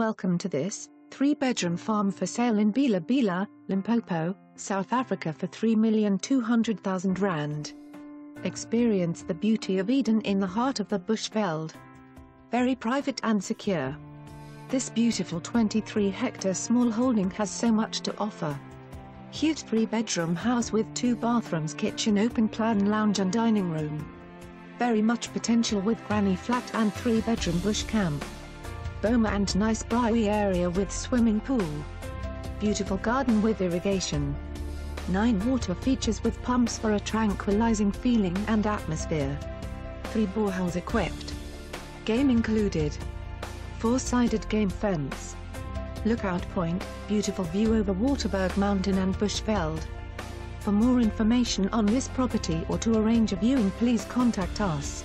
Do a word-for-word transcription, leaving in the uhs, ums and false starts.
Welcome to this three-bedroom farm for sale in Bela Bela, Limpopo, South Africa for three million two hundred thousand rand. Experience the beauty of Eden in the heart of the Bushveld. Very private and secure. This beautiful twenty-three hectare small holding has so much to offer. Huge three-bedroom house with two bathrooms, kitchen, open-plan lounge and dining room. Very much potential with granny flat and three-bedroom bush camp. Boma and nice braai area with swimming pool. Beautiful garden with irrigation. Nine water features with pumps for a tranquilizing feeling and atmosphere. Three boreholes equipped. Game included. Four-sided game fence. Lookout point, beautiful view over Waterberg Mountain and Bushveld. For more information on this property or to arrange a viewing, please contact us.